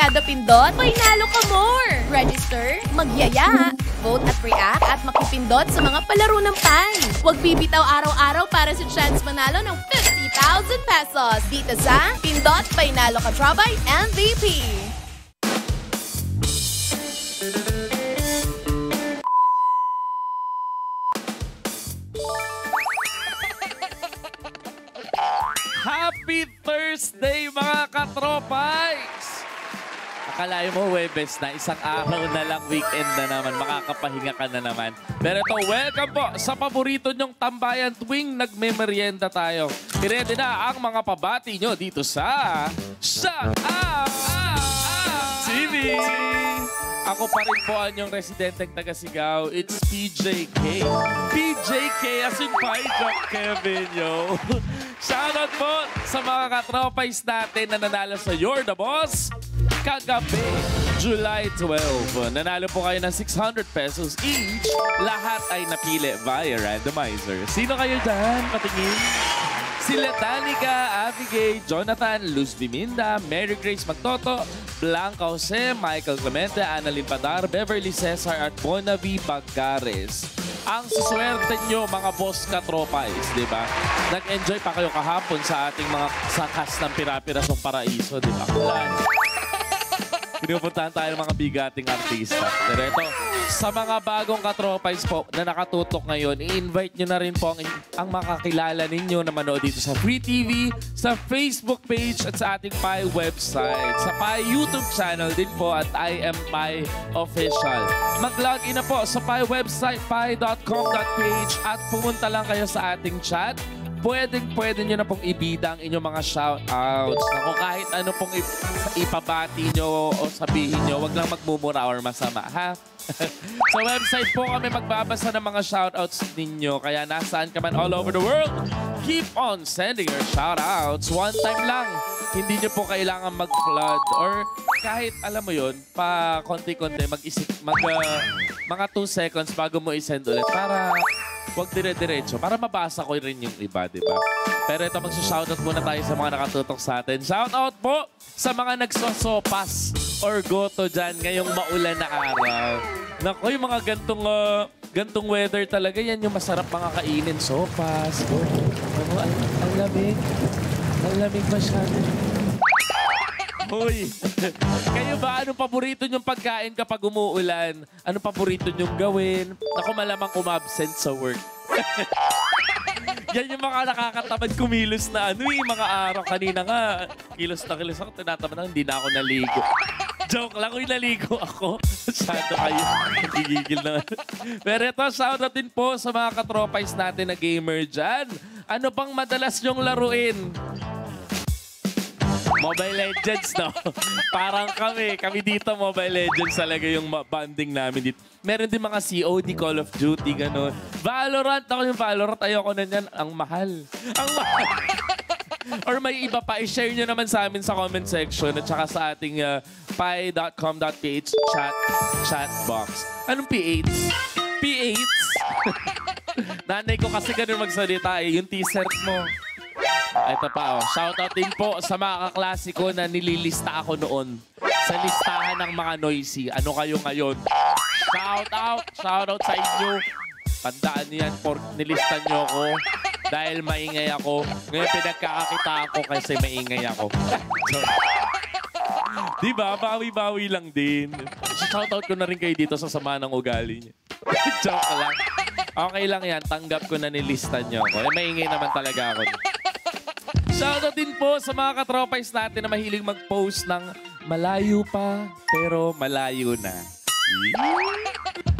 kada pindot, may nalo ka more! Register, magyaya, vote at react at makipindot sa mga palaro ng PIE. Huwag bibitaw araw-araw para sa chance manalo ng 50,000 pesos dito sa Pindot by Nalo KatroPIE MVP! Happy Thursday mga katropies! Akalain mo Huwebes na, isang araw na lang, weekend na naman, makakapahinga ka na naman. Pero ito, welcome po sa paborito nyong tambayan tuwing nagmemeryenda tayo. Ready na ang mga pabati nyo dito sa Shut Up TV! Ako pa rin po ang yung residenteng taga-Sigaw. It's PJK. PJK as in Pie Job Kevin, yo! Shoutout po sa mga katropies natin na nanalo sa You're the Boss kagabi, July 12. Nanalo po kayo ng 600 pesos each. Lahat ay napili via randomizer. Sino kayo dyan? Patingin. Sila Tanika, Abigail, Jonathan, Luz Diminda, Mary Grace Magtoto, Blanca Jose, Michael Clemente, Annalyn Padar, Beverly Cesar at Bonavi Bagares. Ang suswerte nyo mga boss katropies, di ba? Nag-enjoy pa kayo kahapon sa ating mga sakas ng pirapirasong paraiso, di ba? Pinupuntahan tayo ng mga bigating artista. Pero ito, sa mga bagong katropies po na nakatutok ngayon, i-invite nyo na rin po ang makakilala ninyo na manood dito sa Free TV, sa Facebook page at sa ating PIE website. Sa PIE YouTube channel din po at I Am PIE Official. Mag-log in na po sa PIE website, PIE.com.ph at pumunta lang kayo sa ating chat. Pwede nyo na pong ibida ang inyong mga shoutouts. Ako kahit ano pong ipabati nyo o sabihin nyo, wag lang magmumura or masama, ha? Sa website po kami magbabasa ng mga shoutouts ninyo. Kaya nasaan ka man all over the world, keep on sending your shoutouts. One time lang. Hindi nyo po kailangan mag-flood or kahit alam mo yun, pa konti-konti mag-isip, mga 2 seconds bago mo isend ulit para... Huwag dire-diretso para mabasa ko rin yung iba, di ba? Pero ito, magsa-shoutout muna tayo sa mga nakatutok sa atin. Shoutout po sa mga nagsosopas or goto dyan ngayong maulan na araw. Naku, yung mga gantong weather talaga, yan yung masarap mga kainin. Sopas, goto. Ano, ang lamig. Ang lamig masyado. Uy, kayo ba? Anong paborito nyong pagkain kapag umuulan? Anong paborito nyong gawin? Ako malamang umabsent sa work. Yan yung mga nakakatamad kumilos na ano eh, mga araw. Kanina nga, kilos ako. Tinatamad na, hindi na ako naligo. Joke lang, kung naligo ako. Masyado kayo. Nagigigil naman. Pero ito, shoutout din po sa mga katropies natin na gamer dyan. Ano bang madalas nyong laruin? Mobile Legends, no? Parang kami dito, Mobile Legends talaga yung bonding namin dito. Meron din mga COD, Call of Duty, gano'n. Valorant, ako yung Valorant, ayoko na yan. Ang mahal. Ang mahal. Or may iba pa, i-share nyo naman sa amin sa comment section at saka sa ating PIE.com.ph chat box. Anong PH? PH? Nanay ko kasi ganun magsalita eh, yung t-shirt mo. Ito pa, oh. Shoutout din po sa mga kaklase ko na nililista ako noon sa listahan ng mga noisy. Ano kayo ngayon? Shoutout sa inyo. Tandaan niyo yan, pork nilista niyo ako dahil maingay ako. Ngayon pinagkakakita ako kasi maingay ako. Diba? Bawi-bawi lang din. Shoutout ko na rin kayo dito sa sama ng ugali niyo. Joke lang. Okay lang yan, tanggap ko na nilista niyo ako. Eh, maingay naman talaga ako. Shoutout din po sa mga katropies natin na mahilig mag-post ng malayo pa, pero malayo na.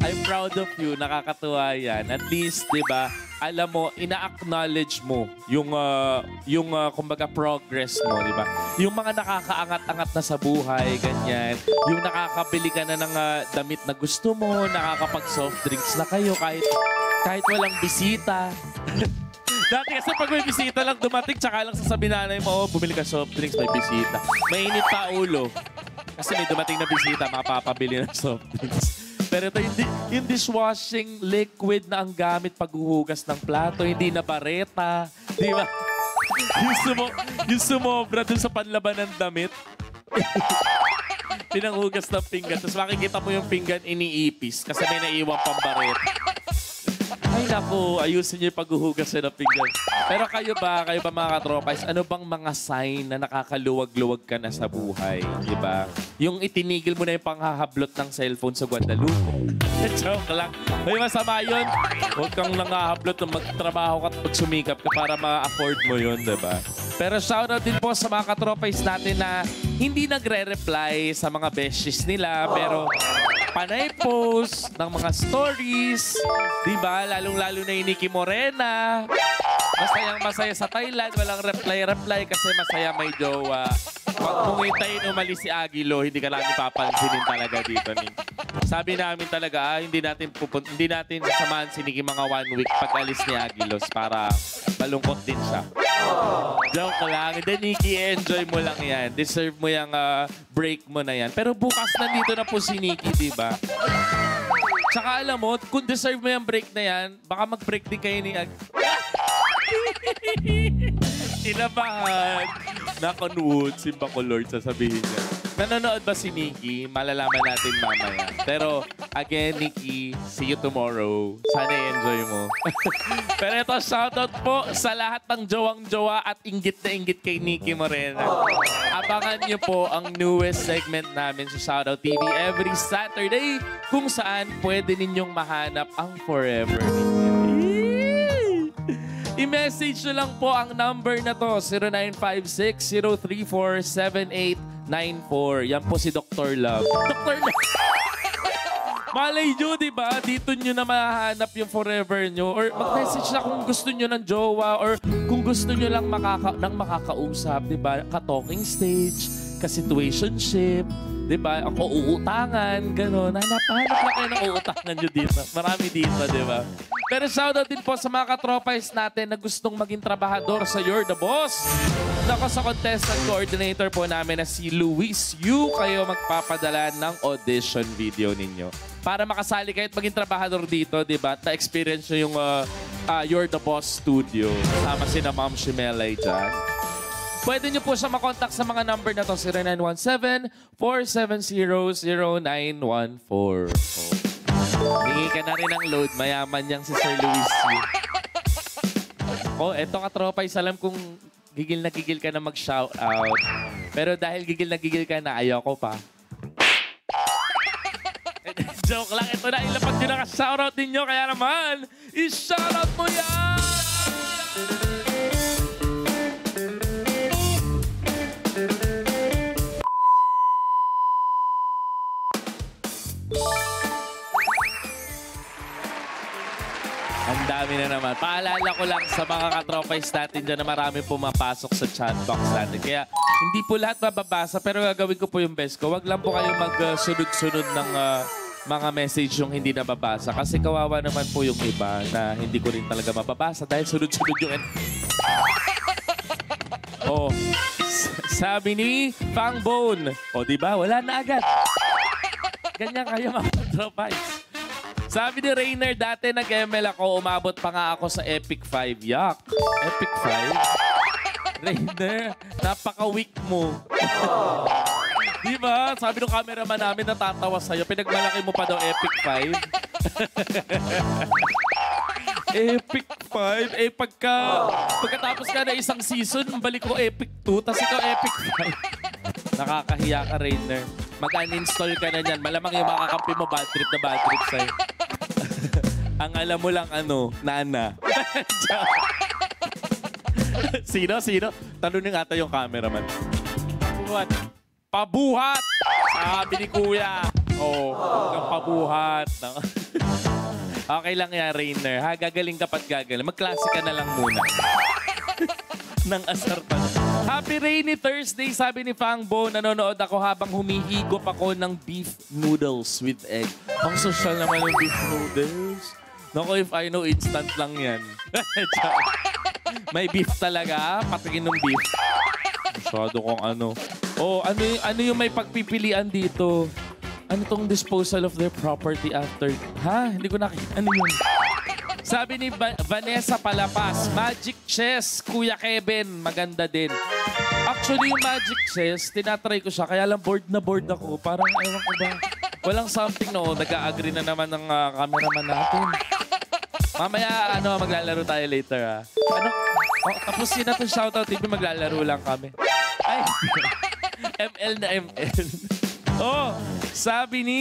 I'm proud of you. Nakakatuwa yan. At least, di ba, alam mo, ina-acknowledge mo yung kumbaga, progress mo, di ba? Yung mga nakakaangat-angat na sa buhay, ganyan. Yung nakakabili ka na ng damit na gusto mo, nakakapag-soft drinks na kayo kahit walang bisita. Dati kasi pag may bisita lang dumating, tsaka lang sasabihin nanay mo, oh, bumili ka soft drinks, may bisita. Mainit pa ulo. Kasi may dumating na bisita, mapapabili ng soft drinks. Pero ito, yung dishwashing liquid na ang gamit paghuhugas ng plato, hindi na bareta. Di ba? Yung sumobra dun sa panlaban ng damit. pinanghugas ng pinggan. Tapos makikita mo yung pinggan iniipis kasi may naiwang pambaret. Ay naku, ayusin niyo yung paghuhugas ng pinggan. Pero kayo ba mga katropies, ano bang mga sign na nakakaluwag-luwag ka na sa buhay? Diba? Yung itinigil mo na yung panghahablot ng cellphone sa Guadalupe. Joke lang. May masama yun. Huwag kang nangahablot na magtrabaho ka at magsumikap ka para ma-afford mo yun, diba? Pero shoutout din po sa mga katropies natin na hindi nagre-reply sa mga besties nila, pero panay-post ng mga stories, diba? Lalong-lalo na yung Nicki Morena. Masayang-masaya sa Thailand, walang reply-reply kasi masaya may jowa. Kung hintayin umalis si Agilo, hindi ka namin papansinin talaga dito. Sabi namin talaga, hindi natin sasamahan si Nicki mga 1 week pag alis ni Agilos para malungkot din siya. Joke lang. Then Nicki, enjoy mo lang yan. Deserve mo yung break mo na yan. Pero bukas nandito na po si Nicki, diba? Tsaka alam mo, kung deserve mo yung break na yan, baka mag-break din kayo ni Agilo. Inabahan. Nakanood, si Bacolord, sasabihin niya. Nanonood ba si Nicki? Malalaman natin mamaya. Pero, again, Nicki, see you tomorrow. Sana i-enjoy mo. Pero ito, shoutout po sa lahat ng jowang-jowa at inggit na inggit kay Nicki Morena. Abangan niyo po ang newest segment namin sa Shoutout TV every Saturday kung saan pwede ninyong mahanap ang Forever Nicki. I-message nyo lang po ang number na to, 0956-034-7894. Yan po si Dr. Love. Dr. Love! Malay nyo, diba? Dito nyo na mahanap yung forever nyo. Or mag-message na kung gusto nyo ng jowa or kung gusto nyo lang makakausap, diba? Ka-talking stage, ka-situationship, diba? Ako uutangan, gano'n. Hanap-hanap na kayo ng uutangan nyo dito. Marami dito, diba? Pero shoutout din po sa mga katropies natin na gustong maging trabahador sa You're the Boss. Nako, sa contestant coordinator po namin na si Luis Yu, kayo magpapadala ng audition video ninyo. Para makasali kayo at maging trabahador dito, diba? Na-experience nyo yung You're the Boss studio. Kasama si na Ma'am Shimelay dyan. Pwede nyo po siya makontak sa mga number na to, 0917-470-0914. Hingi ka na rin ng load. Mayaman niyang si Sir Luis. Oh, eto katropa, alam kong gigil na gigil ka na mag-shoutout. Pero dahil gigil na gigil ka na, ayoko pa. Joke lang. Ito na, ilapat nyo na ka-shoutout ninyo. Kaya naman, i-shoutout mo yan! Ang dami na naman. Paalala ko lang sa mga katropies natin dyan na marami pumapasok sa chatbox natin. Kaya hindi po lahat mababasa pero gagawin ko po yung best ko. Wag lang po kayong magsunod-sunod ng mga message yung hindi nababasa. Kasi kawawa naman po yung iba na hindi ko rin talaga mababasa dahil sunod-sunod yung... Oh, sabi ni Pangbone. O, diba? Wala na agad. Ganyan kayo mga katropies. Sabi ni Rainer, dati nag-ML ako, umabot pa nga ako sa Epic 5. Yak! Epic 5? Rainer, napaka-weak mo. Diba? Sabi ng cameraman namin, natatawa sa'yo. Pinagmalaki mo pa daw Epic 5. Epic 5? Eh, pagkatapos ka na isang season, balik ko Epic 2, tapos ikaw Epic 5. Nakakahiya ka, Rainer. Mag-uninstall ka na yan. Malamang yung makakampi mo, bad trip na bad trip sa'yo. Ang alam mo lang, ano, Nana. Sino? Sino? Talunin nga tayo yung cameraman. Pabuhat. Pabuhat! Sabi ni Kuya. Oo. Oh, pabuhat. Okay lang yan, Rainer. Ha, gagaling kapat gagaling. Mag-klase ka na lang muna. Nang asar pa. Happy rainy Thursday, sabi ni Pangbo. Nanonood ako habang humihigop ako ng beef noodles with egg. Ang social naman yung beef noodles. Naku, if I know, instant lang yan. May beef talaga, patikin ng beef. Masyado kong ano. Oh, ano yung may pagpipilian dito? Ano tong disposal of their property after? Ha? Hindi ko nakita. Ano yun? Sabi ni Vanessa Palapas, Magic Chess, Kuya Kevin, maganda din. Ako Actually, yung Magic Chess, tinatry ko siya. Kaya lang bored ako. Parang, ewan ko ba, walang something no. Nag-a-agree na naman ng cameraman natin. Mamaya, ano, maglalaro tayo later, ha? Ano? Oh, tapos yun na itong shoutout TV. Maglalaro lang kami. Ay! ML na ML. Oh, sabi ni...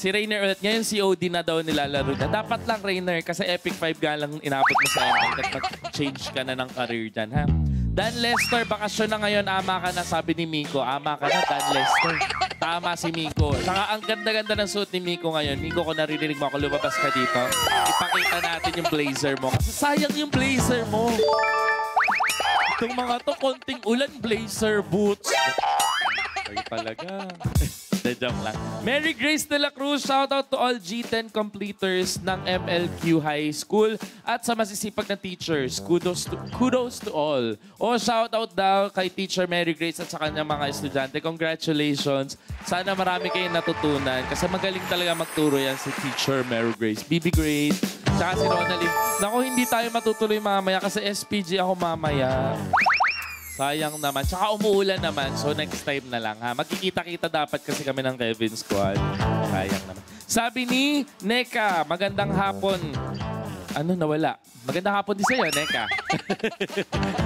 Si Rainer ulit. Ngayon, COD na daw nilalaro niya. Dapat lang, Rainer, kasi Epic 5 nga lang inabot mo sa akin. Nag-change ka na ng career dyan, ha? Dan Lester, bakasyon na ngayon. Ama ka na, sabi ni Miko. Ama ka na, Dan Lester. Tama si Miko. Saka ang ganda-ganda ng suit ni Miko ngayon. Miko, kung naririnig mo ako, lumabas ka dito. Ipakita natin yung blazer mo. Kasi sayang yung blazer mo. Itong mga to, konting ulan, blazer, boots. Ay, talaga. Mary Grace de la Cruz, shoutout to all G10 completers ng MLQ High School at sa masisipag na teachers. Kudos to all. O shoutout daw kay Teacher Mary Grace at sa kanyang mga estudyante. Congratulations. Sana marami kayong natutunan kasi magaling talaga magturo yan si Teacher Mary Grace. BB Grace, tsaka si Ronaldin. Naku, hindi tayo matutuloy mamaya kasi SPG ako mamaya. Sayang naman. Tsaka umuulan naman. So next time na lang, ha. Magkikita-kita dapat kasi kami ng Kevin Squad. Sayang naman. Sabi ni Neka, magandang hapon. Ano, nawala? Magandang hapon din sa'yo, Neka.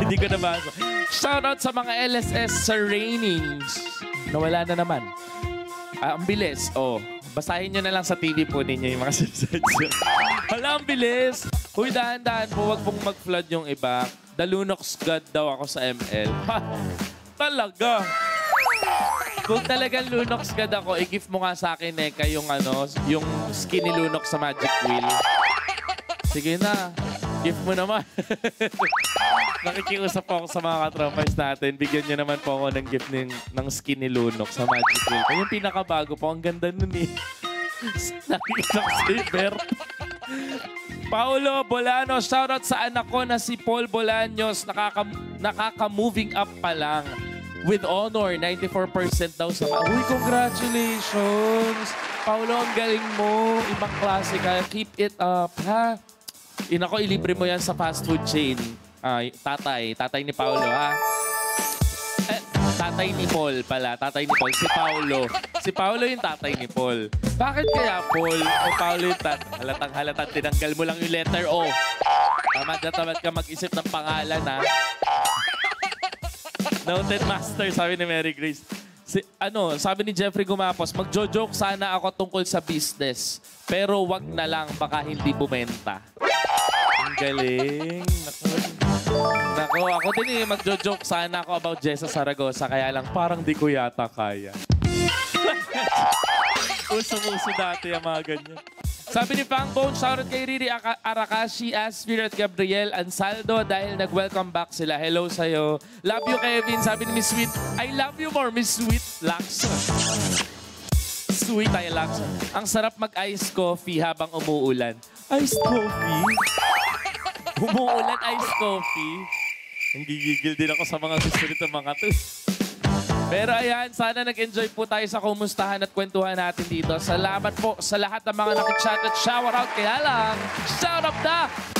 Hindi ko nabasa. Shoutout sa mga LSS Serenings. Nawala na naman. Ang bilis. Oh. Basahin nyo na lang sa TV po ninyo yung mga subscription. Hala, ang bilis. Uy, dahan-dahan po. Huwag pong mag-flood yung iba. The Lunox God daw ako sa ML. Ha! Talaga! Kung talagang Lunox God ako, i-gift mo nga sa akin, Neka, yung, ano, yung skin ni Lunox sa Magic Wheel. Sige na. Gift mo naman. Nakikiusap po ako sa mga katropies natin. Bigyan nyo naman po ako ng gift ng skin ni Lunox sa Magic Wheel. Yung pinakabago po. Ang ganda nun eh. Nakikita ko si Bert. Paolo Bolano, shoutout sa anak ko na si Paul Bolaños. Nakaka-moving up pa lang. With honor, 94% daw sa... Uy, congratulations! Paolo, ang galing mo. Ibang klase ka. Keep it up, ha? Inako, ilibre mo yan sa fast food chain. Tatay ni Paolo, ha? Tatay ni Paul pala. Tatay ni Paul. Si Paolo. Si Paolo yung tatay ni Paul. Bakit kaya Paul o Paolo yung tatay? Halatang-halatan. Tinanggal mo lang yung letter O. Tamad na tamad ka mag-isip ng pangalan, ha? Noted Master, sabi ni Mary Grace. Sabi ni Jeffrey Gumapos, magjo-joke sana ako tungkol sa business. Pero wag na lang, baka hindi bumenta. Ang galing. Naku, ako din eh. Magjo-joke sana ako about Jessa Saragosa. Kaya lang, parang di ko yata kaya. Uso-uso dati ang mga ganyan. Sabi ni Pangbone, shoutout kay Riri Arakashi, Asfir at Gabriel Ansaldo dahil nag-welcome back sila. Hello sa'yo. Love you, Kevin. Sabi ni Miss Sweet, I love you more, Miss Sweet Lakson. Sweet tayo, Lakson. Ang sarap mag-ice coffee habang umuulan. Ice coffee? Umuulan ice coffee? Nanggigigil din ako sa mga gusto nito mga to. Pero ayan, sana nag-enjoy po tayo sa kumustahan at kwentuhan natin dito. Salamat po sa lahat ng mga nakichat at shoutout. Kaya lang, shout up na!